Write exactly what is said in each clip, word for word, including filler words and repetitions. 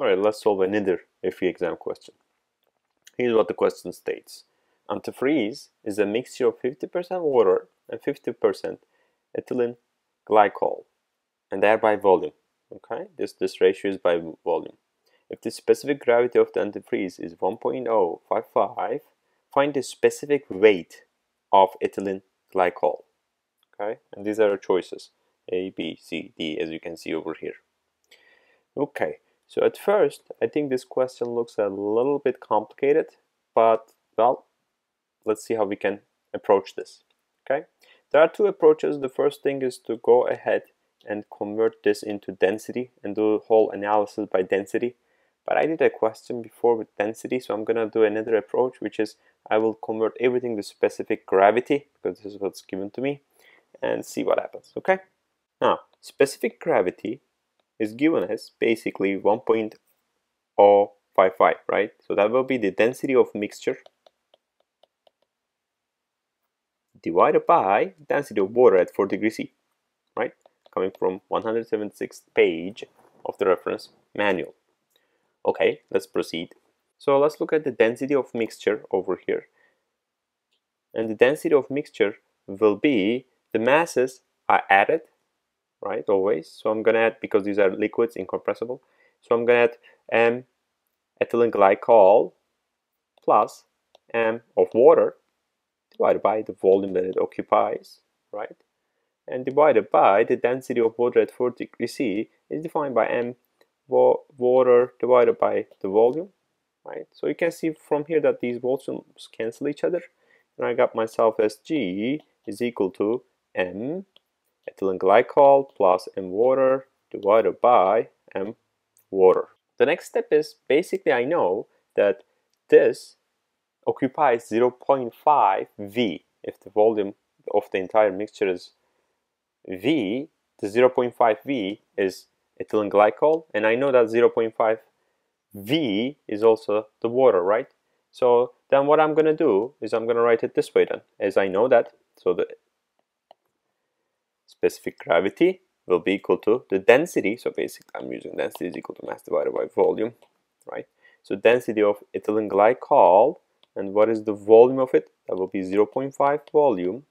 Alright, let's solve another F E exam question. Here's what the question states. Antifreeze is a mixture of fifty percent water and fifty percent ethylene glycol, and they are by volume. Okay, this, this ratio is by volume. If the specific gravity of the antifreeze is one point zero five five, find the specific weight of ethylene glycol. Okay, and these are our choices, A, B, C, D, as you can see over here. Okay, so at first, I think this question looks a little bit complicated, but well, let's see how we can approach this. Okay, there are two approaches. The first thing is to go ahead and convert this into density and do a whole analysis by density. But I did a question before with density, so I'm gonna do another approach, which is I will convert everything to specific gravity, because this is what's given to me, and see what happens. Okay, now specific gravity is given as basically one point zero five five, right? So that will be the density of mixture divided by density of water at four degrees C, right? Coming from one hundred seventy-sixth page of the reference manual. Okay, let's proceed. So let's look at the density of mixture over here. And the density of mixture will be the masses are added, right, always. So I'm gonna add, because these are liquids, incompressible. So I'm gonna add M ethylene glycol plus M of water divided by the volume that it occupies, right? And divided by the density of water at four degrees C is defined by M water divided by the volume, right? So you can see from here that these volumes cancel each other, and I got myself as G is equal to M ethylene glycol plus M water divided by M water. The next step is basically I know that this occupies zero point five V. If the volume of the entire mixture is V, the zero point five V is ethylene glycol, and I know that zero point five V is also the water, right? So then what I'm gonna do is I'm gonna write it this way then, as I know that. So the specific gravity will be equal to the density. So basically I'm using density is equal to mass divided by volume, right? So density of ethylene glycol, and what is the volume of it? That will be zero point five volume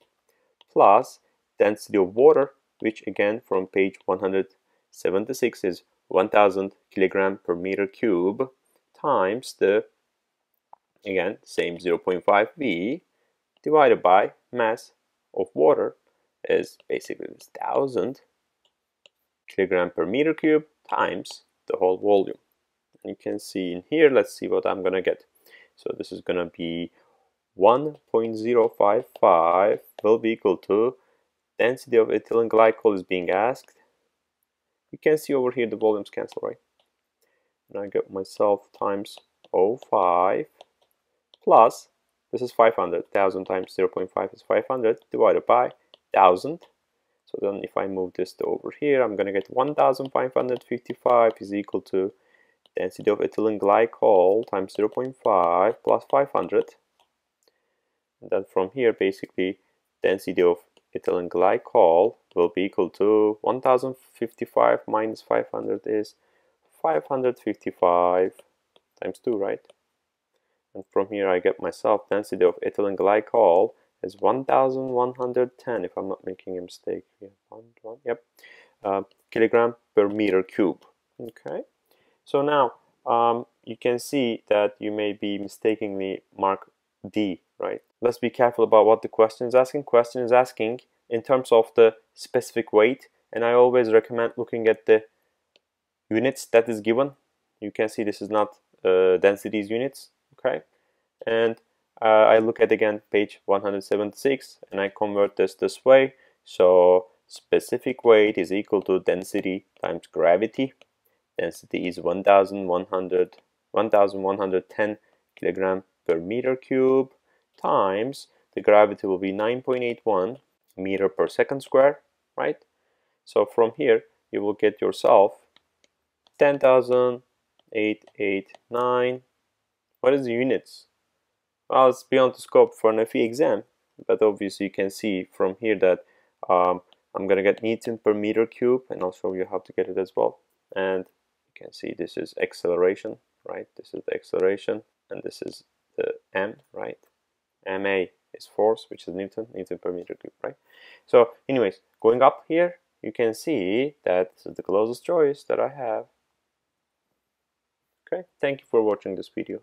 plus density of water, which again from page one hundred seventy-six is one thousand kilogram per meter cube times the, again, same zero point five V divided by mass of water is basically this one thousand kilogram per meter cube times the whole volume. And you can see in here, let's see what I'm gonna get. So this is gonna be one point zero five five will be equal to density of ethylene glycol is being asked. You can see over here the volumes cancel, right? And I get myself times zero point five plus, this is five hundred, one thousand times zero point five is five hundred divided by one thousand. So then if I move this to over here, I'm gonna get one thousand five hundred fifty-five is equal to density of ethylene glycol times zero point five plus five hundred. And then from here, basically, density of ethylene glycol will be equal to one thousand fifty-five minus five hundred is five hundred fifty-five times two, right? And from here I get myself density of ethylene glycol is one thousand one hundred ten, if I'm not making a mistake here, one, one, yep, uh, kilogram per meter cube. Okay, so now um, you can see that you may be mistakenly mark D, right? Let's be careful about what the question is asking. Question is asking in terms of the specific weight, and I always recommend looking at the units that is given. You can see this is not uh, densities units, okay? And uh, I look at again page one hundred seventy-six, and I convert this this way. So specific weight is equal to density times gravity. Density is one thousand one hundred, one thousand one hundred ten kilogram per meter cube times the gravity will be nine point eight one meter per second square, right? So from here you will get yourself ten thousand eight hundred eighty-nine. What is the units? Well, it's beyond the scope for an F E exam, but obviously you can see from here that um, I'm gonna get Newton per meter cube, and I'll show you how to get it as well. And you can see this is acceleration, right? This is the acceleration, and this is the m, right? M A is force, which is Newton, Newton per meter cube, right? So anyways, going up here, you can see that this is the closest choice that I have. Okay, thank you for watching this video.